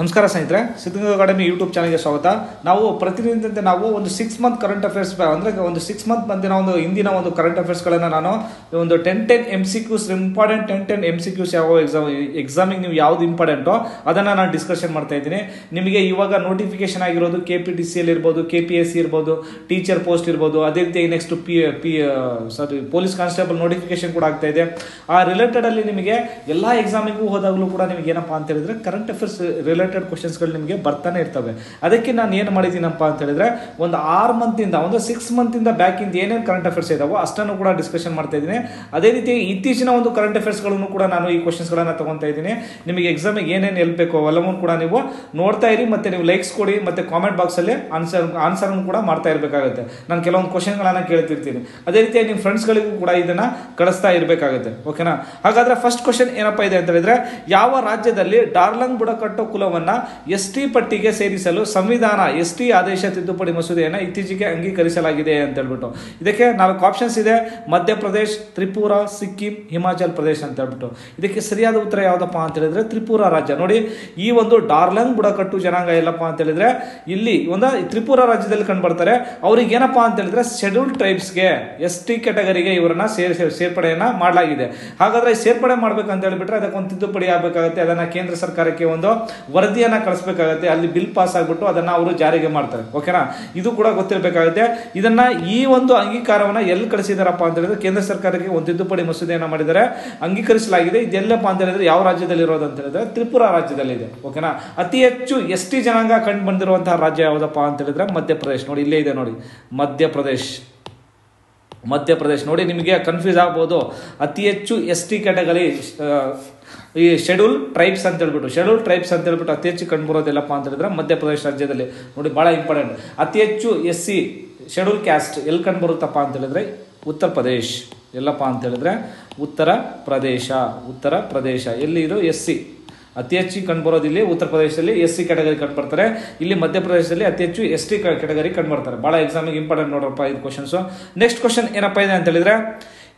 ನಮಸ್ಕಾರ ಸ್ನೇಹಿತರೆ, Siddaganga academy YouTube ಚಾನಲ್ಗೆ ಸ್ವಾಗತ. ನಾವು ಪ್ರತಿನಿತ್ಯದಂತೆ ನಾವು ಒಂದು 6 ಮಂತ್ ಕರೆಂಟ್ ಅಫೇರ್ಸ್ ಅಂದರೆ ಒಂದು 6 ಮಂತ್ ಬಂದಿನ ಒಂದು ಹಿಂದಿನ ಒಂದು ಕರೆಂಟ್ ಅಫೇರ್ಸ್ಗಳನ್ನು ನಾನು ಒಂದು 10 MCQs ಇಂಪಾರ್ಟೆಂಟ್ 10 MCQs ಯಾವ ಎಕ್ಸಾಮಿಗೆ ನೀವು ಯಾವುದು ಇಂಪಾರ್ಟೆಂಟೋ ಅದನ್ನು ನಾನು ಡಿಸ್ಕಷನ್ ಮಾಡ್ತಾ ಇದ್ದೀನಿ. ನಿಮಗೆ ಇವಾಗ ನೋಟಿಫಿಕೇಶನ್ ಆಗಿರೋದು KPTCL ಇರ್ಬೋದು, KPSC ಇರ್ಬೋದು, ಟೀಚರ್ ಪೋಸ್ಟ್ ಇರ್ಬೋದು, ಅದೇ ರೀತಿ ನೆಕ್ಸ್ಟ್ ಪೊಲೀಸ್ ಕಾನ್ಸ್ಟೇಬಲ್ ನೋಟಿಫಿಕೇಶನ್ ಕೂಡ ಆಗ್ತಾ ಇದೆ. ಆ ರಿಲೇಟೆಡಲ್ಲಿ ನಿಮಗೆ ಎಲ್ಲ ಎಕ್ಸಾಮಿಗೂ ಹೋದಾಗಲೂ ಕೂಡ ನಿಮಗೆ ಏನಪ್ಪ ಅಂತ ಹೇಳಿದ್ರೆ ಕರೆಂಟ್ ಅಫೇರ್ಸ್ ರಿಲೇಟೆಡ್ ಕ್ವಶನ್ಸ್ ಗಳು ನಿಮಗೆ ಬರ್ತಾನೆ ಇರ್ತವೆ. ಅದಕ್ಕೆ ನಾನು ಏನು ಮಾಡಿದ್ದೀನಪ್ಪ ಅಂತ ಹೇಳಿದ್ರೆ ಒಂದು 6 ಮಂತ್ ಇಂದ ಒಂದು 6 ಮಂತ್ ಇಂದ ಬ್ಯಾಕ್ ಇಂದ ಏನೇನು ಕರೆಂಟ್ ಅಫೇರ್ಸ್ ಇದಾವೋ ಅಷ್ಟನ್ನು ಕೂಡ ಡಿಸ್ಕಷನ್ ಮಾಡ್ತಾ ಇದ್ದೀನಿ. ಅದೇ ರೀತಿ ಇತ್ತೀಚಿನ ಒಂದು ಕರೆಂಟ್ ಅಫೇರ್ಸ್ ಗಳನ್ನು ಕೂಡ ನಾನು ಈ ಕ್ವಶನ್ಸ್ ಗಳನ್ನು ತಗೊಂತಾ ಇದ್ದೀನಿ. ನಿಮಗೆ ಎಕ್ಸಾಮಿಗೆ ಏನೇನು ಹೆಲ್ಪ್ ಬೇಕೋ ಅವೆಲ್ಲವೂ ಕೂಡ ನೀವು ನೋಡ್ತಾ ಇರಿ, ಮತ್ತೆ ನೀವು ಲೈಕ್ಸ್ ಕೊಡಿ, ಮತ್ತೆ ಕಾಮೆಂಟ್ ಬಾಕ್ಸ್ ಅಲ್ಲಿ ಆನ್ಸರ್ ಕೂಡ ಮಾಡ್ತಾ ಇರಬೇಕಾಗುತ್ತೆ. ನಾನು ಕೆಲವೊಂದು ಕ್ವಶನ್ ಗಳನ್ನ ಕೇಳ್ತಿರ್ತೀನಿ, ಅದೇ ರೀತಿ ನಿಮ್ಮ ಫ್ರೆಂಡ್ಸ್ ಗಳಿಗೂ ಕೂಡ ಇದನ್ನ ಕಳಿಸ್ತಾ ಇರಬೇಕಾಗುತ್ತೆ. ಓಕೆನಾ? ಹಾಗಾದ್ರೆ ಫಸ್ಟ್ ಕ್ವಶನ್ ಏನಪ್ಪಾ ಇದೆ ಅಂತ ಹೇಳಿದ್ರೆ, ಯಾವ ರಾಜ್ಯದಲ್ಲಿ ಡಾರ್ಲಂಗ್ ಬುಡಕಟ್ಟು ಕುಲವನ್ನು ಎಸ್ಟಿ ಪಟ್ಟಿಗೆ ಸೇರಿಸಲು ಸಂವಿಧಾನ ಎಸ್ಟಿ ಆದೇಶ ತಿದ್ದುಪಡಿ ಮಸೂದೆಯನ್ನು ಇತ್ತೀಚೆಗೆ ಅಂಗೀಕರಿಸಲಾಗಿದೆ ಅಂತ ಹೇಳ್ಬಿಟ್ಟು. ಇದಕ್ಕೆ 4 ಆಪ್ಷನ್ಸ್ ಇದೆ: ಮಧ್ಯಪ್ರದೇಶ್, ತ್ರಿಪುರ, ಸಿಕ್ಕಿಂ, ಹಿಮಾಚಲ್ ಪ್ರದೇಶ್ ಅಂತ ಹೇಳ್ಬಿಟ್ಟು. ಇದಕ್ಕೆ ಸರಿಯಾದ ಉತ್ತರ ಯಾವುದಪ್ಪ ಅಂತ ಹೇಳಿದ್ರೆ ತ್ರಿಪುರ ರಾಜ್ಯ. ನೋಡಿ, ಈ ಒಂದು ಡಾರ್ಲಂಗ್ ಬುಡಕಟ್ಟು ಜನಾಂಗ ಎಲ್ಲಪ್ಪ ಅಂತ ಹೇಳಿದ್ರೆ ಇಲ್ಲಿ ಒಂದು ತ್ರಿಪುರ ರಾಜ್ಯದಲ್ಲಿ ಕಂಡು ಬರ್ತಾರೆ. ಅವ್ರಿಗೆ ಏನಪ್ಪಾ ಅಂತ ಹೇಳಿದ್ರೆ ಶೆಡ್ಯೂಲ್ಡ್ ಟ್ರೈಬ್ಸ್ಗೆ ಎಸ್ಟಿ ಕ್ಯಾಟಗರಿಗೆ ಇವರನ್ನ ಸೇರ್ಪಡೆಯನ್ನ ಮಾಡಲಾಗಿದೆ. ಹಾಗಾದ್ರೆ ಸೇರ್ಪಡೆ ಮಾಡ್ಬೇಕಂತ ಹೇಳ್ಬಿಟ್ರೆ ಅದಕ್ಕೊಂದು ತಿದ್ದುಪಡಿ ಆಗಬೇಕಾಗುತ್ತೆ. ಅದನ್ನ ಕೇಂದ್ರ ಸರ್ಕಾರಕ್ಕೆ ಒಂದು ವರದಿಯನ್ನ ಕಳಿಸಬೇಕಾಗುತ್ತೆ, ಅಲ್ಲಿ ಬಿಲ್ ಪಾಸ್ ಆಗ್ಬಿಟ್ಟು ಅದನ್ನ ಅವರು ಜಾರಿಗೆ ಮಾಡ್ತಾರೆ. ಓಕೆನಾ? ಇದು ಕೂಡ ಗೊತ್ತಿರಬೇಕಾಗುತ್ತೆ. ಇದನ್ನ ಈ ಒಂದು ಅಂಗೀಕಾರವನ್ನ ಎಲ್ಲಿ ಕಳಿಸಿದಾರಪ್ಪ ಅಂತ ಹೇಳಿದ್ರೆ ಕೇಂದ್ರ ಸರ್ಕಾರಕ್ಕೆ ಒಂದು ತಿದ್ದುಪಡಿ ಮಸೂದೆಯನ್ನು ಮಾಡಿದರೆ ಅಂಗೀಕರಿಸಲಾಗಿದೆ. ಇದೆಲ್ಲಪ್ಪ ಅಂತ ಹೇಳಿದ್ರೆ ಯಾವ ರಾಜ್ಯದಲ್ಲಿ ಇರೋದು ಅಂತ ಹೇಳಿದ್ರೆ ತ್ರಿಪುರ ರಾಜ್ಯದಲ್ಲಿ ಇದೆ. ಓಕೆನಾ? ಅತಿ ಹೆಚ್ಚು ಎಸ್ಟಿ ಜನಾಂಗ ಕಂಡು ಬಂದಿರುವಂತಹ ರಾಜ್ಯ ಯಾವುದಪ್ಪ ಅಂತ ಹೇಳಿದ್ರೆ ಮಧ್ಯಪ್ರದೇಶ್. ನೋಡಿ, ಇಲ್ಲೇ ಇದೆ ನೋಡಿ ಮಧ್ಯಪ್ರದೇಶ್. ನೋಡಿ, ನಿಮಗೆ ಕನ್ಫ್ಯೂಸ್ ಆಗ್ಬೋದು. ಅತಿ ಹೆಚ್ಚು ಎಸ್ಟಿ ಕ್ಯಾಟಗರಿ ಈ ಶೆಡ್ಯೂಲ್ ಟ್ರೈಬ್ಸ್ ಅಂತ ಹೇಳ್ಬಿಟ್ಟು ಅತಿ ಹೆಚ್ಚು ಕಂಡುಬರೋದಿಲ್ಲಪ್ಪ ಅಂತ ಹೇಳಿದ್ರೆ ಮಧ್ಯಪ್ರದೇಶ ರಾಜ್ಯದಲ್ಲಿ. ನೋಡಿ, ಬಹಳ ಇಂಪಾರ್ಟೆಂಟ್. ಅತಿ ಹೆಚ್ಚು SC ಶೆಡ್ಯೂಲ್ ಕ್ಯಾಸ್ಟ್ ಎಲ್ಲಿ ಕಂಡು ಬರುತ್ತಪ್ಪ ಅಂತ ಹೇಳಿದ್ರೆ ಉತ್ತರ ಪ್ರದೇಶ್. ಎಲ್ಲಪ್ಪ ಅಂತ ಹೇಳಿದ್ರೆ ಉತ್ತರ ಪ್ರದೇಶ ಎಲ್ಲಿ ಇದು SC ಅತಿ ಹೆಚ್ಚು ಕಂಡುಬರೋದು. ಇಲ್ಲಿ ಉತ್ತರ ಪ್ರದೇಶದಲ್ಲಿ SC ಕ್ಯಾಟಗರಿ ಕಂಡುಬರ್ತಾರೆ. ಇಲ್ಲಿ ಮಧ್ಯಪ್ರದೇಶದಲ್ಲಿ ಅತಿ ಹೆಚ್ಚು ST ಕ್ಯಾಟಗರಿ ಕಂಡುಬರ್ತಾರೆ. ಬಹಳ ಎಕ್ಸಾಮಿಗೆ ಇಂಪಾರ್ಟೆಂಟ್ ನೋಡ್ರಪ್ಪ ಇದು ಕ್ವಶನ್ಸು. ನೆಕ್ಸ್ಟ್ ಕ್ವಶನ್ ಏನಪ್ಪ ಇದೆ ಅಂತ ಹೇಳಿದ್ರೆ,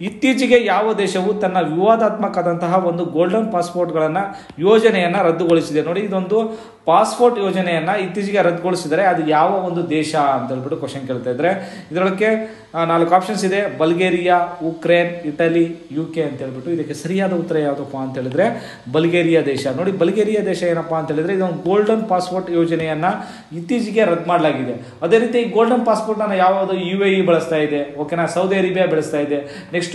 ಇತ್ತೀಚೆಗೆ ಯಾವ ದೇಶವು ತನ್ನ ವಿವಾದಾತ್ಮಕದಂತಹ ಒಂದು ಗೋಲ್ಡನ್ ಪಾಸ್ಪೋರ್ಟ್ಗಳನ್ನು ಯೋಜನೆಯನ್ನು ರದ್ದುಗೊಳಿಸಿದೆ? ನೋಡಿ, ಇದೊಂದು ಪಾಸ್ಪೋರ್ಟ್ ಯೋಜನೆಯನ್ನು ಇತ್ತೀಚೆಗೆ ರದ್ದುಗೊಳಿಸಿದರೆ ಅದು ಯಾವ ಒಂದು ದೇಶ ಅಂತ ಹೇಳ್ಬಿಟ್ಟು ಕ್ವಶನ್ ಕೇಳ್ತಾ ಇದ್ದಾರೆ. ಇದರೊಳಗೆ 4 ಆಪ್ಷನ್ಸ್ ಇದೆ: ಬಲ್ಗೇರಿಯಾ, ಉಕ್ರೇನ್, ಇಟಲಿ, UK ಅಂತ ಹೇಳ್ಬಿಟ್ಟು. ಇದಕ್ಕೆ ಸರಿಯಾದ ಉತ್ತರ ಯಾವುದಪ್ಪ ಅಂತ ಹೇಳಿದ್ರೆ ಬಲ್ಗೇರಿಯಾ ದೇಶ. ನೋಡಿ, ಬಲ್ಗೇರಿಯಾ ದೇಶ ಏನಪ್ಪಾ ಅಂತ ಹೇಳಿದ್ರೆ ಇದೊಂದು ಗೋಲ್ಡನ್ ಪಾಸ್ಪೋರ್ಟ್ ಯೋಜನೆಯನ್ನು ಇತ್ತೀಚೆಗೆ ರದ್ದು ಮಾಡಲಾಗಿದೆ. ಅದೇ ರೀತಿ ಈ ಗೋಲ್ಡನ್ ಪಾಸ್ಪೋರ್ಟ್ನ ಯಾವುದು UAE ಬಳಸ್ತಾ ಇದೆ. ಓಕೆನಾ? ಸೌದಿ ಅರೇಬಿಯಾ ಬಳಸ್ತಾ ಇದೆ. ನೆಕ್ಸ್ಟ್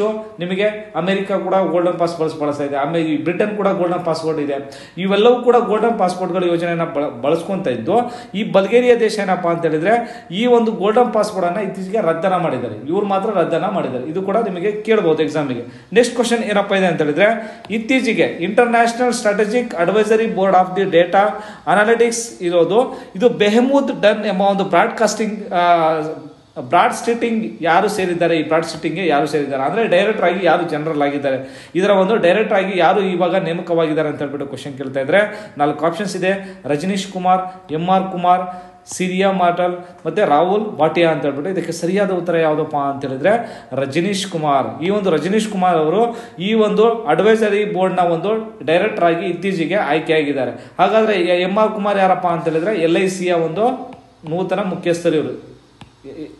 ನಿಮಗೆ ಅಮೆರಿಕ ಕೂಡ ಗೋಲ್ಡನ್ ಪಾಸ್ಪೋರ್ಟ್ ಬಳಸ್ತಾ ಇದೆ. ಬ್ರಿಟನ್ ಕೂಡ ಗೋಲ್ಡನ್ ಪಾಸ್ಪೋರ್ಟ್ ಇದೆ. ಇವೆಲ್ಲವೂ ಕೂಡ ಗೋಲ್ಡನ್ ಪಾಸ್ಪೋರ್ಟ್ಗಳ ಯೋಜನೆಯನ್ನು ಬಳಸ್ಕೊಂತ ಇದ್ದು, ಈ ಬಲ್ಗೇರಿಯಾ ದೇಶ ಏನಪ್ಪಾ ಅಂತ ಹೇಳಿದ್ರೆ ಈ ಒಂದು ಗೋಲ್ಡನ್ ಪಾಸ್ಪೋರ್ಟ್ ಅನ್ನ ಇತ್ತೀಚೆಗೆ ರದ್ದನ ಮಾಡಿದ್ದಾರೆ. ಇವ್ರು ಮಾತ್ರ ರದ್ದನ ಮಾಡಿದ್ದಾರೆ. ಇದು ಕೂಡ ನಿಮಗೆ ಕೇಳಬಹುದು ಎಕ್ಸಾಮಿಗೆ. ನೆಕ್ಸ್ಟ್ ಕ್ವಶನ್ ಏನಪ್ಪಾ ಇದೆ ಅಂತ ಹೇಳಿದ್ರೆ, ಇತ್ತೀಚೆಗೆ international strategic advisory board of the data analytics ಇರೋದು, ಇದು ಬೆಹಮೂದ್ ಡನ್ ಎಂಬ ಒಂದು ಬ್ರಾಡ್ ಸ್ಟ್ರೀಟಿಂಗ್ ಯಾರು ಸೇರಿದ್ದಾರೆ, ಈ ಬ್ರಾಡ್ ಸ್ಟ್ರೀಟಿಂಗ್ಗೆ ಯಾರು ಸೇರಿದ್ದಾರೆ ಅಂದರೆ ಡೈರೆಕ್ಟರ್ ಆಗಿ ಯಾರು ಜನರಲ್ ಆಗಿದ್ದಾರೆ, ಇದರ ಒಂದು ಡೈರೆಕ್ಟರ್ ಆಗಿ ಯಾರು ಇವಾಗ ನೇಮಕವಾಗಿದ್ದಾರೆ ಅಂತ ಹೇಳ್ಬಿಟ್ಟು ಕ್ವಶನ್ ಕೇಳ್ತಾ ಇದ್ದಾರೆ. 4 ಆಪ್ಷನ್ಸ್ ಇದೆ: ರಜನೀಶ್ ಕುಮಾರ್, MR ಕುಮಾರ್, ಸಿರಿಯಾ ಮಾಟಲ್, ಮತ್ತು ರಾಹುಲ್ ಭಾಟಿಯಾ ಅಂತ ಹೇಳ್ಬಿಟ್ಟು. ಇದಕ್ಕೆ ಸರಿಯಾದ ಉತ್ತರ ಯಾವುದಪ್ಪ ಅಂತ ಹೇಳಿದ್ರೆ ರಜನೀಶ್ ಕುಮಾರ್. ಈ ಒಂದು ರಜನೀಶ್ ಕುಮಾರ್ ಅವರು ಈ ಒಂದು ಅಡ್ವೈಸರಿ ಬೋರ್ಡ್ನ ಒಂದು ಡೈರೆಕ್ಟರ್ ಆಗಿ ಇತ್ತೀಚೆಗೆ ಆಯ್ಕೆಯಾಗಿದ್ದಾರೆ. ಹಾಗಾದರೆ MR ಕುಮಾರ್ ಯಾರಪ್ಪ ಅಂತ ಹೇಳಿದ್ರೆ LICಯ ಒಂದು ನೂತನ ಮುಖ್ಯಸ್ಥರು ಇವರು.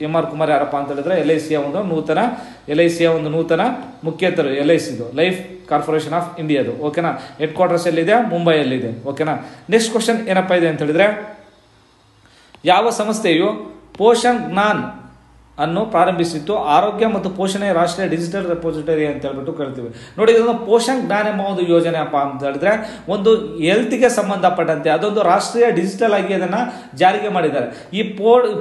MR ಕುಮಾರ್ ಯಾರಪ್ಪ ಅಂತ ಹೇಳಿದ್ರೆ LICಯ ಒಂದು ನೂತನ ಮುಖ್ಯಸ್ಥರು. LICದು ಲೈಫ್ ಕಾರ್ಪೊರೇಷನ್ ಆಫ್ ಇಂಡಿಯಾದು. ಓಕೆನಾ? ಹೆಡ್ ಕ್ವಾರ್ಟರ್ಸ್ ಎಲ್ಲಿದೆ? ಮುಂಬೈಯಲ್ಲಿದೆ. ಓಕೆನಾ? ನೆಕ್ಸ್ಟ್ ಕ್ವಶನ್ ಏನಪ್ಪಾ ಇದೆ ಅಂತ ಹೇಳಿದ್ರೆ, ಯಾವ ಸಂಸ್ಥೆಯು ಪೋಷಣ್ ಜ್ಞಾನ್ ಅನ್ನು ಪ್ರಾರಂಭಿಸಿತ್ತು? ಆರೋಗ್ಯ ಮತ್ತು ಪೋಷಣೆ ರಾಷ್ಟ್ರೀಯ ಡಿಜಿಟಲ್ ರೆಪೋಸಿಟರಿ ಅಂತ ಹೇಳ್ಬಿಟ್ಟು ಕರಿತೀವಿ. ನೋಡಿ, ಇದೊಂದು ಪೋಷಣ್ ಜ್ಞಾನ್ ಎಂಬ ಒಂದು ಯೋಜನೆ ಅಪ್ಪ ಅಂತ ಹೇಳಿದ್ರೆ ಒಂದು ಹೆಲ್ತ್ಗೆ ಸಂಬಂಧಪಟ್ಟಂತೆ ಅದೊಂದು ರಾಷ್ಟ್ರೀಯ ಡಿಜಿಟಲ್ ಆಗಿ ಅದನ್ನು ಜಾರಿಗೆ ಮಾಡಿದ್ದಾರೆ. ಈ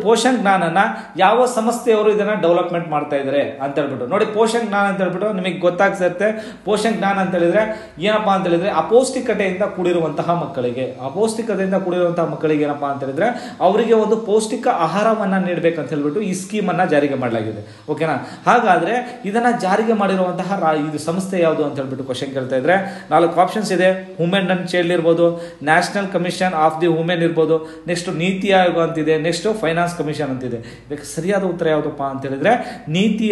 ಪೋಷಣ್ ಜ್ಞಾನನ್ನು ಯಾವ ಸಂಸ್ಥೆಯವರು ಇದನ್ನು ಡೆವಲಪ್ಮೆಂಟ್ ಮಾಡ್ತಾ ಇದ್ದಾರೆ ಅಂತ ಹೇಳ್ಬಿಟ್ಟು. ನೋಡಿ, ಪೋಷಣ್ ಜ್ಞಾನ ಅಂತ ಹೇಳ್ಬಿಟ್ಟು ನಿಮಗೆ ಗೊತ್ತಾಗ್ತಿರುತ್ತೆ. ಪೋಷಣ್ ಜ್ಞಾನ ಅಂತ ಹೇಳಿದ್ರೆ ಏನಪ್ಪಾ ಅಂತ ಹೇಳಿದ್ರೆ ಅಪೌಷ್ಟಿಕತೆಯಿಂದ ಕೂಡಿರುವಂತಹ ಮಕ್ಕಳಿಗೆ ಏನಪ್ಪಾ ಅಂತ ಹೇಳಿದ್ರೆ ಅವರಿಗೆ ಒಂದು ಪೌಷ್ಟಿಕ ಆಹಾರವನ್ನು ನೀಡಬೇಕಂತ ಹೇಳ್ಬಿಟ್ಟು ಈ ಸ್ಕೀಮನ್ನು ಜಾರಿಗೆ ಮಾಡಲಾಗಿದೆ ಓಕೆನಾ ಹಾಗಾದ್ರೆ ಇದನ್ನ ಜಾರಿಗೆ ಮಾಡಿರುವಂತಹ ಇದು ಸಂಸ್ಥೆ ಯಾವುದು ಅಂತ ಹೇಳಿಬಿಟ್ಟು ಕ್ವೆಶ್ಚನ್ ಕೇಳ್ತಾ ಇದ್ರೆ ನಾಲ್ಕು ಆಪ್ಷನ್ಸ್ ಇದೆ ವುಮೆನ್ ಅಂಡ್ ಚೈಲ್ಡ್ ಇರಬಹುದು national commission of the women ಇರಬಹುದು ನೆಕ್ಸ್ಟ್ ನೀತಿ ಆಯೋಗ ಅಂತ ಇದೆ ನೆಕ್ಸ್ಟ್ ಫೈನಾನ್ಸ್ ಕಮಿಷನ್ ಅಂತ ಇದೆ ಇದಕ್ಕೆ ಸರಿಯಾದ ಉತ್ತರ ಯಾವುದಪ್ಪ ಅಂತ ಹೇಳಿದ್ರೆ ನೀತಿ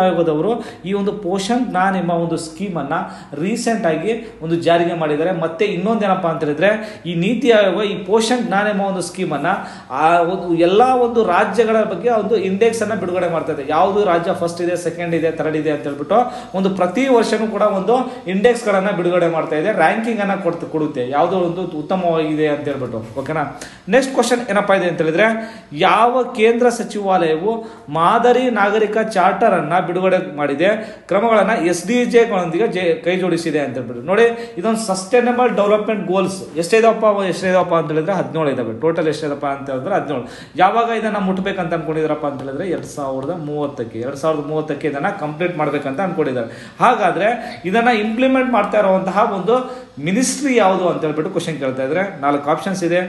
ಆಯೋಗದವರು ಈ ಒಂದು ಪೋಷಣ್ ಜ್ಞಾನ್ ಎಂಬ ಒಂದು ಸ್ಕೀಮ್ ಅನ್ನು ರೀಸೆಂಟ್ ಆಗಿ ಒಂದು ಜಾರಿಗೆ ಮಾಡಿದ್ದಾರೆ ಮತ್ತೆ ಇನ್ನೊಂದೇನಪ್ಪ ಅಂತ ಹೇಳಿದ್ರೆ ಈ ನೀತಿ ಆಯೋಗ ಈ ಪೋಷಣ್ ಜ್ಞಾನ್ ಎಂಬ ಒಂದು ಸ್ಕೀಮ್ ಅನ್ನ ಎಲ್ಲ ಒಂದು ರಾಜ್ಯಗಳ ಬಗ್ಗೆ ಒಂದು ಇಂಡೆಕ್ಸ್ ಅನ್ನ ಬಿಡುಗಡೆ ಮಾಡ್ತಾ ಇದೆ ಯಾವುದು ರಾಜ್ಯ ಫಸ್ಟ್ ಇದೆ ಸೆಕೆಂಡ್ ಇದೆ ಥರ್ಡ್ ಇದೆ ಅಂತ ಹೇಳ್ಬಿಟ್ಟು ಒಂದು ಪ್ರತಿ ವರ್ಷನೂ ಕೂಡ ಒಂದು ಇಂಡೆಕ್ಸ್ ಗಳನ್ನ ಬಿಡುಗಡೆ ಮಾಡ್ತಾ ಇದೆ ರ್ಯಾಂಕಿಂಗ್ ಅನ್ನ ಕೊಡುತ್ತೆ ಯಾವುದೋ ಒಂದು ಉತ್ತಮವಾಗಿದೆ ಅಂತ ಹೇಳ್ಬಿಟ್ಟು ಓಕೆನಾ ನೆಕ್ಸ್ಟ್ ಕ್ವಶನ್ ಏನಪ್ಪಾ ಇದೆ ಅಂತ ಹೇಳಿದ್ರೆ ಯಾವ ಕೇಂದ್ರ ಸಚಿವಾಲಯವು ಮಾದರಿ ನಾಗರಿಕ ಚಾರ್ಟರ್ ಅನ್ನ ಬಿಡುಗಡೆ ಮಾಡಿದೆ ಕ್ರಮಗಳನ್ನ SDG ಗಳೊಂದಿಗೆ ಕೈ ಜೋಡಿಸಿದೆ ಅಂತ ಹೇಳ್ಬಿಟ್ಟು ನೋಡಿ ಇದೊಂದು ಸಸ್ಟೈನಬಲ್ ಡೆವಲಪ್ಮೆಂಟ್ ಗೋಲ್ಸ್ ಎಷ್ಟಿದಾವಪ್ಪ ಅಂತ ಹೇಳಿದ್ರೆ 17 ಇದಾವೆ ಟೋಟಲ್ ಎಷ್ಟಿದಪ್ಪ ಅಂತ ಹೇಳಿದ್ರೆ 17 ಯಾವಾಗ ಇದನ್ನ ಮುಟ್ಟಬೇಕಂತ ಅನ್ಕೊಂಡಿದಾರಪ್ಪ ಅಂತ ಹೇಳಿದ್ರೆ 2030ಕ್ಕೆ ಇದನ್ನ ಕಂಪ್ಲೀಟ್ ಮಾಡ್ಬೇಕಂತ ಅನ್ಕೊಂಡಿದ್ದಾರೆ ಹಾಗಾದ್ರೆ ಇದನ್ನ ಇಂಪ್ಲಿಮೆಂಟ್ ಮಾಡ್ತಾ ಇರುವಂತಹ ಒಂದು ಮಿನಿಸ್ಟ್ರಿ ಯಾವುದು ಅಂತ ಹೇಳ್ಬಿಟ್ಟು ಕ್ವಶನ್ ಕೇಳ್ತಾ ಇದ್ರೆ ನಾಲ್ಕು ಆಪ್ಷನ್ಸ್ ಇದೆ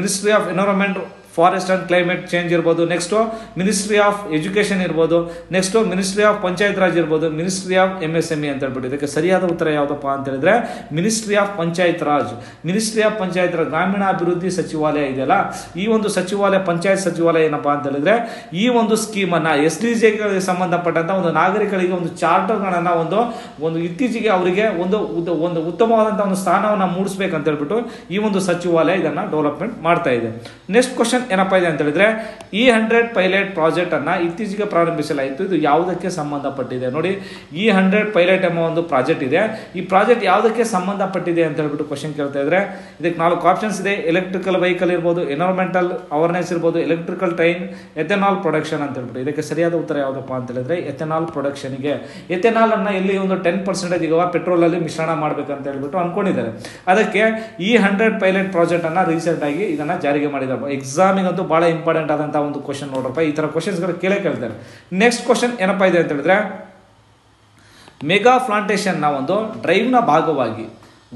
ministry of environment forest and climate change ಇರ್ಬೋದು ನೆಕ್ಸ್ಟು ಮಿನಿಸ್ಟ್ರಿ ಆಫ್ ಎಜುಕೇಷನ್ ಇರ್ಬೋದು next ministry of Panchayat Raj ಇರ್ಬೋದು ಮಿನಿಸ್ಟ್ರಿ ಆಫ್ MSME ಅಂತ ಹೇಳ್ಬಿಟ್ಟು ಇದಕ್ಕೆ ಸರಿಯಾದ ಉತ್ತರ ಯಾವುದಪ್ಪ ಅಂತ ಹೇಳಿದ್ರೆ ಮಿನಿಸ್ಟ್ರಿ ಆಫ್ ಪಂಚಾಯತ್ ರಾಜ್ ಗ್ರಾಮೀಣಾಭಿವೃದ್ಧಿ ಸಚಿವಾಲಯ ಇದೆಯಲ್ಲ ಈ ಒಂದು ಸಚಿವಾಲಯ ಪಂಚಾಯತ್ ಸಚಿವಾಲಯ ಏನಪ್ಪಾ ಅಂತ ಹೇಳಿದ್ರೆ ಈ ಒಂದು ಸ್ಕೀಮನ್ನು SDG ಗಳಿಗೆ ಸಂಬಂಧಪಟ್ಟಂತ ಒಂದು ನಾಗರಿಕರಿಗೆ ಒಂದು ಚಾರ್ಟರ್ಗಳನ್ನು ಒಂದು ಇತ್ತೀಚೆಗೆ ಅವರಿಗೆ ಒಂದು ಉತ್ತಮವಾದಂತಹ ಒಂದು ಸ್ಥಾನವನ್ನು ಮೂಡಿಸಬೇಕಂತ ಹೇಳ್ಬಿಟ್ಟು ಈ ಒಂದು ಸಚಿವಾಲಯ ಇದನ್ನು ಡೆವಲಪ್ಮೆಂಟ್ ಮಾಡ್ತಾ ಇದೆ ನೆಕ್ಸ್ಟ್ ಕ್ವಶನ್ ಏನಪ್ಪಾ ಇದೆ ಅಂತ ಹೇಳಿದ್ರೆ E100 ಪೈಲಟ್ ಪ್ರಾಜೆಕ್ಟ್ ಅನ್ನ ಇತ್ತೀಚೆಗೆ ಪ್ರಾರಂಭಿಸಲಾಯಿತು ಇದು ಯಾವುದಕ್ಕೆ ಸಂಬಂಧಪಟ್ಟಿದೆ ನೋಡಿ E100 ಪೈಲಟ್ ಎಂಬ ಒಂದು ಪ್ರಾಜೆಕ್ಟ್ ಇದೆ ಈ ಪ್ರಾಜೆಕ್ಟ್ ಯಾವುದಕ್ಕೆ ಸಂಬಂಧಪಟ್ಟಿದೆ ಅಂತ ಹೇಳ್ಬಿಟ್ಟು ಕ್ವಶನ್ ಕೇಳ್ತಾ ಇದ್ರೆ ಇದಕ್ಕೆ ನಾಲ್ಕು ಆಪ್ಷನ್ಸ್ ಇದೆ ಎಲೆಕ್ಟ್ರಿಕಲ್ ವೆಹಿಕಲ್ ಇರ್ಬೋದು ಎನ್ವಿರಾನ್ಮೆಂಟಲ್ ಅವೇರ್ನೆಸ್ ಇರ್ಬೋದು ಎಲೆಕ್ಟ್ರಿಕಲ್ ಟ್ರೈನ್ ಎಥೆನಾಲ್ ಪ್ರೊಡಕ್ಷನ್ ಅಂತ ಹೇಳ್ಬಿಟ್ಟು ಇದಕ್ಕೆ ಸರಿಯಾದ ಉತ್ತರ ಯಾವುದಪ್ಪ ಅಂತ ಹೇಳಿದ್ರೆ ಎಥೆನಾಲ್ ಪ್ರೊಡಕ್ಷನ್ಗೆ ಎಥೆನಾಲ್ ಅನ್ನ ಇಲ್ಲಿ ಒಂದು 10% ಈಗ ಪೆಟ್ರೋಲ್ ಅಲ್ಲಿ ಮಿಶ್ರಣ ಮಾಡ್ಬೇಕಂತ ಹೇಳ್ಬಿಟ್ಟು ಅನ್ಕೊಂಡಿದ್ದಾರೆ ಅದಕ್ಕೆ E100 ಪೈಲಟ್ ಪ್ರಾಜೆಕ್ಟ್ ಅನ್ನ ರೀಸೆಂಟ್ ಆಗಿ ಇದನ್ನ ಜಾರಿಗೆ ಮಾಡಿದ್ದಾರೆ ಎಕ್ಸಾಮಿಗಂತೂ ಬಹಳ ಇಂಪಾರ್ಟೆಂಟ್ ಆದಂತಹ ಒಂದು ಕ್ವಶನ್ ನೋಡ್ರಪ್ಪ ಈ ತರ ಕ್ವಶನ್ಸ್ಗಳು ಕೇಳೇ ಕೇಳ್ತಾರೆ ನೆಕ್ಸ್ಟ್ ಕ್ವಶನ್ ಏನಪ್ಪಾ ಇದೆ ಅಂತ ಹೇಳಿದ್ರೆ ಮೆಗಾ ಪ್ಲಾಂಟೇಶನ್ನ ಒಂದು ಡ್ರೈವ್ನ ಭಾಗವಾಗಿ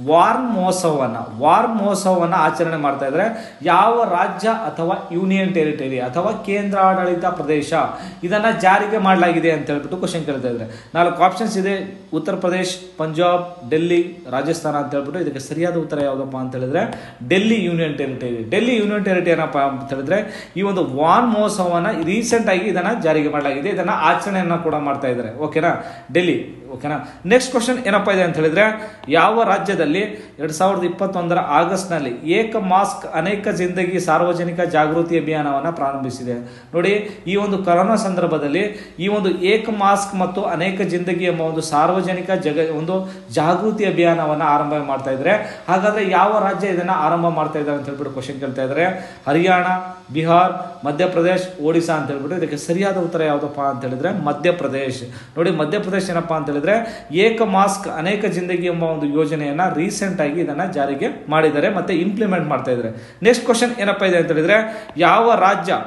ವಾರ್ ಮಹೋತ್ಸವವನ್ನು ಆಚರಣೆ ಮಾಡ್ತಾ ಇದ್ದಾರೆ ಯಾವ ರಾಜ್ಯ ಅಥವಾ ಯೂನಿಯನ್ ಟೆರಿಟರಿ ಅಥವಾ ಕೇಂದ್ರಾಡಳಿತ ಪ್ರದೇಶ ಇದನ್ನು ಜಾರಿಗೆ ಮಾಡಲಾಗಿದೆ ಅಂತ ಹೇಳ್ಬಿಟ್ಟು ಕ್ವಶನ್ ಕೇಳ್ತಾ ಇದ್ದಾರೆ ನಾಲ್ಕು ಆಪ್ಷನ್ಸ್ ಇದೆ ಉತ್ತರ ಪ್ರದೇಶ್ ಪಂಜಾಬ್ ಡೆಲ್ಲಿ ರಾಜಸ್ಥಾನ ಅಂತ ಹೇಳ್ಬಿಟ್ಟು ಇದಕ್ಕೆ ಸರಿಯಾದ ಉತ್ತರ ಯಾವುದಪ್ಪ ಅಂತ ಹೇಳಿದ್ರೆ ಡೆಲ್ಲಿ ಯೂನಿಯನ್ ಟೆರಿಟರಿ ಏನಪ್ಪ ಅಂತ ಹೇಳಿದ್ರೆ ಈ ಒಂದು ವಾರ್ ಮಹೋತ್ಸವವನ್ನು ರೀಸೆಂಟ್ ಆಗಿ ಇದನ್ನು ಜಾರಿಗೆ ಮಾಡಲಾಗಿದೆ ಇದನ್ನು ಆಚರಣೆಯನ್ನು ಕೂಡ ಮಾಡ್ತಾ ಇದ್ದಾರೆ ಓಕೆನಾ ಡೆಲ್ಲಿ ಓಕೆನಾ ನೆಕ್ಸ್ಟ್ ಕ್ವಶನ್ ಏನಪ್ಪಾ ಇದೆ ಅಂತ ಹೇಳಿದ್ರೆ ಯಾವ ರಾಜ್ಯದಲ್ಲಿ 2021 ಆಗಸ್ಟ್ನಲ್ಲಿ ಏಕ ಮಾಸ್ಕ್ ಅನೇಕ ಜಿಂದಗಿ ಸಾರ್ವಜನಿಕ ಜಾಗೃತಿ ಅಭಿಯಾನವನ್ನು ಪ್ರಾರಂಭಿಸಿದೆ ನೋಡಿ ಈ ಒಂದು ಕೊರೋನಾ ಸಂದರ್ಭದಲ್ಲಿ ಈ ಒಂದು ಏಕ ಮಾಸ್ಕ್ ಮತ್ತು ಅನೇಕ ಜಿಂದಗಿ ಎಂಬ ಒಂದು ಸಾರ್ವಜನಿಕ ಒಂದು ಜಾಗೃತಿ ಅಭಿಯಾನವನ್ನು ಆರಂಭ ಮಾಡ್ತಾ ಇದ್ದಾರೆ ಹಾಗಾದ್ರೆ ಯಾವ ರಾಜ್ಯ ಇದನ್ನು ಆರಂಭ ಮಾಡ್ತಾ ಇದ್ದಾರೆ ಅಂತ ಹೇಳ್ಬಿಟ್ಟು ಕ್ವಶನ್ ಕೇಳ್ತಾ ಇದ್ದಾರೆ ಹರಿಯಾಣ ಬಿಹಾರ್ ಮಧ್ಯಪ್ರದೇಶ್ ಒಡಿಶಾ ಅಂತ ಹೇಳ್ಬಿಟ್ಟು ಇದಕ್ಕೆ ಸರಿಯಾದ ಉತ್ತರ ಯಾವುದಪ್ಪ ಅಂತ ಹೇಳಿದ್ರೆ ಮಧ್ಯಪ್ರದೇಶ್ ನೋಡಿ ಮಧ್ಯಪ್ರದೇಶ್ ಏನಪ್ಪಾ ಅಂತ ಹೇಳಿದ್ರೆ ಏಕ ಮಾಸ್ಕ್ ಅನೇಕ ಜಿಂದಗಿ ಎಂಬ ಒಂದು ಯೋಜನೆಯನ್ನ ರೀಸೆಂಟ್ ಆಗಿ ಇದನ್ನ ಜಾರಿಗೆ ಮಾಡಿದ್ದಾರೆ ಮತ್ತೆ ಇಂಪ್ಲಿಮೆಂಟ್ ಮಾಡ್ತಾ ಇದ್ದಾರೆ ನೆಕ್ಸ್ಟ್ ಕ್ವಶನ್ ಏನಪ್ಪಾ ಇದೆ ಅಂತ ಹೇಳಿದ್ರೆ ಯಾವ ರಾಜ್ಯ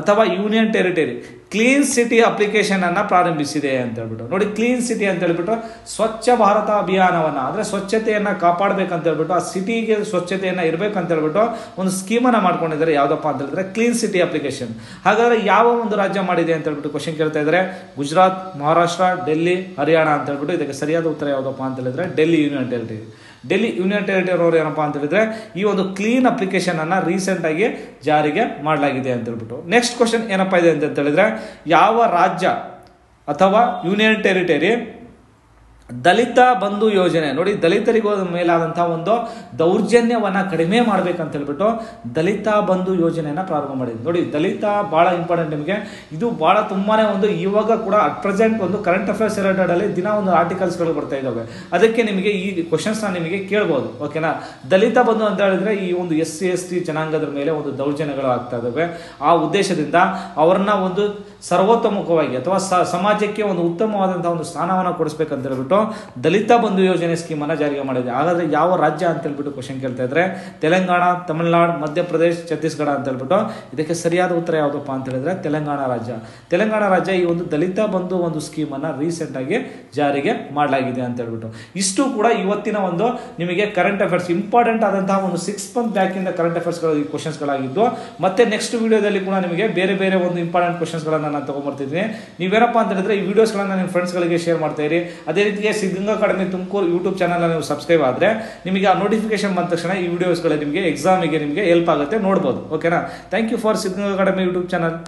ಅಥವಾ union territory clean city application ಅನ್ನ ಪ್ರಾರಂಭಿಸಿದೆ ಅಂತ ಹೇಳ್ಬಿಟ್ಟು ನೋಡಿ ಕ್ಲೀನ್ ಸಿಟಿ ಅಂತ ಹೇಳ್ಬಿಟ್ಟು ಸ್ವಚ್ಛ ಭಾರತ ಅಭಿಯಾನವನ್ನ ಅಂದ್ರೆ ಸ್ವಚ್ಛತೆಯನ್ನ ಕಾಪಾಡಬೇಕಂತ ಹೇಳ್ಬಿಟ್ಟು ಆ ಸಿಟಿಗೆ ಸ್ವಚ್ಛತೆಯನ್ನ ಇರಬೇಕಂತ ಹೇಳ್ಬಿಟ್ಟು ಒಂದು ಸ್ಕೀಮನ್ನ ಮಾಡ್ಕೊಂಡಿದ್ದಾರೆ ಯಾವ್ದಪ್ಪ ಅಂತ ಹೇಳಿದ್ರೆ ಕ್ಲೀನ್ ಸಿಟಿ ಅಪ್ಲಿಕೇಶನ್ ಹಾಗಾದ್ರೆ ಯಾವ ಒಂದು ರಾಜ್ಯ ಮಾಡಿದೆ ಅಂತ ಹೇಳ್ಬಿಟ್ಟು ಕ್ವಶನ್ ಕೇಳ್ತಾ ಇದ್ದಾರೆ ಗುಜರಾತ್ ಮಹಾರಾಷ್ಟ್ರ ಡೆಲ್ಲಿ ಹರಿಯಾಣ ಅಂತ ಹೇಳ್ಬಿಟ್ಟು ಇದಕ್ಕೆ ಸರಿಯಾದ ಉತ್ತರ ಯಾವ್ದಪ್ಪ ಅಂತ ಹೇಳಿದ್ರೆ ಡೆಲ್ಲಿ ಯೂನಿಯನ್ ಟೆರಿಟರಿ ಅವರು ಏನಪ್ಪಾ ಅಂತ ಹೇಳಿದ್ರೆ ಈ ಒಂದು ಕ್ಲೀನ್ ಅಪ್ಲಿಕೇಶನ್ ಅನ್ನ ರೀಸೆಂಟ್ ಆಗಿ ಜಾರಿಗೆ ಮಾಡಲಾಗಿದೆ ಅಂತ ಹೇಳ್ಬಿಟ್ಟು ನೆಕ್ಸ್ಟ್ ಕ್ವಶನ್ ಏನಪ್ಪಾ ಇದೆ ಅಂತ ಹೇಳಿದ್ರೆ ಯಾವ ರಾಜ್ಯ ಅಥವಾ ಯೂನಿಯನ್ ಟೆರಿಟರಿ ದಲಿತ ಬಂಧು ಯೋಜನೆ ನೋಡಿ ದಲಿತರಿಗೂ ಮೇಲಾದಂತಹ ಒಂದು ದೌರ್ಜನ್ಯವನ್ನು ಕಡಿಮೆ ಮಾಡ್ಬೇಕಂತ ಹೇಳ್ಬಿಟ್ಟು ದಲಿತ ಬಂಧು ಯೋಜನೆಯನ್ನು ಪ್ರಾರಂಭ ಮಾಡಿದ್ವಿ ನೋಡಿ ದಲಿತ ಭಾಳ ಇಂಪಾರ್ಟೆಂಟ್ ನಿಮಗೆ ಇದು ಭಾಳ ತುಂಬಾನೇ ಒಂದು ಇವಾಗ ಕೂಡ ಅಟ್ ಪ್ರೆಸೆಂಟ್ ಒಂದು ಕರೆಂಟ್ ಅಫೇರ್ಸ್ ರಿಲೇಟೆಡ್ ಅಲ್ಲಿ ದಿನ ಒಂದು ಆರ್ಟಿಕಲ್ಸ್ಗಳು ಬರ್ತಾ ಇದ್ದಾವೆ ಅದಕ್ಕೆ ನಿಮಗೆ ಈ ಕ್ವಶನ್ಸ್ನ ನಿಮಗೆ ಕೇಳ್ಬೋದು ಓಕೆನಾ ದಲಿತ ಬಂಧು ಅಂತ ಹೇಳಿದ್ರೆ ಈ ಒಂದು SC ST ಜನಾಂಗದ ಮೇಲೆ ಒಂದು ದೌರ್ಜನ್ಯಗಳು ಆಗ್ತಾ ಇದ್ದಾವೆ ಆ ಉದ್ದೇಶದಿಂದ ಅವ್ರನ್ನ ಒಂದು ಸರ್ವೋತ್ತಮುಖವಾಗಿ ಅಥವಾ ಸಮಾಜಕ್ಕೆ ಒಂದು ಉತ್ತಮವಾದಂತಹ ಒಂದು ಸ್ಥಾನವನ್ನು ಕೊಡಿಸ್ಬೇಕಂತ ಹೇಳ್ಬಿಟ್ಟು ದಲಿತ ಬಂಧು ಯೋಜನೆ ಸ್ಕೀಮನ್ನು ಜಾರಿಗೆ ಮಾಡಿದೆ. ಹಾಗಾದರೆ ಯಾವ ರಾಜ್ಯ ಅಂತ ಹೇಳ್ಬಿಟ್ಟು ಕ್ವಶನ್ ಕೇಳ್ತಾ ಇದ್ದಾರೆ, ತೆಲಂಗಾಣ, ತಮಿಳುನಾಡು, ಮಧ್ಯಪ್ರದೇಶ, ಛತ್ತೀಸ್ಗಢ ಅಂತ ಹೇಳ್ಬಿಟ್ಟು. ಇದಕ್ಕೆ ಸರಿಯಾದ ಉತ್ತರ ಯಾವುದಪ್ಪ ಅಂತ ಹೇಳಿದ್ರೆ ತೆಲಂಗಾಣ ರಾಜ್ಯ. ತೆಲಂಗಾಣ ರಾಜ್ಯ ಈ ಒಂದು ದಲಿತ ಬಂಧು ಒಂದು ಸ್ಕೀಮನ್ನು ರೀಸೆಂಟಾಗಿ ಜಾರಿಗೆ ಮಾಡಲಾಗಿದೆ ಅಂತ ಹೇಳ್ಬಿಟ್ಟು. ಇಷ್ಟು ಕೂಡ ಇವತ್ತಿನ ಒಂದು ನಿಮಗೆ ಕರೆಂಟ್ ಅಫೇರ್ಸ್ ಇಂಪಾರ್ಟೆಂಟ್ ಆದಂತಹ ಒಂದು 6 month ಬ್ಯಾಕಿಂದ ಕರೆಂಟ್ ಅಫೇರ್ಸ್ಗಳು ಈ ಕ್ವಶನ್ಸ್ಗಳಾಗಿದ್ದು, ಮತ್ತೆ ನೆಕ್ಸ್ಟ್ ವಿಡಿಯೋದಲ್ಲಿ ಕೂಡ ನಿಮಗೆ ಬೇರೆ ಬೇರೆ ಒಂದು ಇಂಪಾರ್ಟೆಂಟ್ ಕ್ವಶನ್ಸ್ಗಳನ್ನು ನಾನು ತೊಗೊಂಡ್ಬರ್ತಿದ್ದೀನಿ. ನೀವೇನಪ್ಪ ಅಂತ ಹೇಳಿದ್ರೆ ಈ ವಿಡಿಯೋಸ್ಗಳನ್ನು ನಿಮ್ಮ ಫ್ರೆಂಡ್ಸ್ಗಳಿಗೆ ಶೇರ್ ಮಾಡ್ತಾ ಇರಿ. ಅದೇ ರೀತಿಗೆ ಸಿದ್ಧಗಂಗಾ ಅಕಾಡೆಮಿ ತುಮಕೂರು ಯೂಟ್ಯೂಬ್ ಚಾನಲ್ನ ನೀವು ಸಬ್ಸ್ಕ್ರೈಬ್ ಆದರೆ ನಿಮಗೆ ಆ ನೋಟಿಫಿಕೇಶನ್ ಬಂದ ತಕ್ಷಣ ಈ ವಿಡಿಯೋಸ್ಗಳು ನಿಮಗೆ ಎಕ್ಸಾಮಿಗೆ ನಿಮಗೆ ಹೆಲ್ಪ್ ಆಗುತ್ತೆ, ನೋಡ್ಬೋದು. ಓಕೆನಾ? Thank you for Siddaganga academy YouTube channel.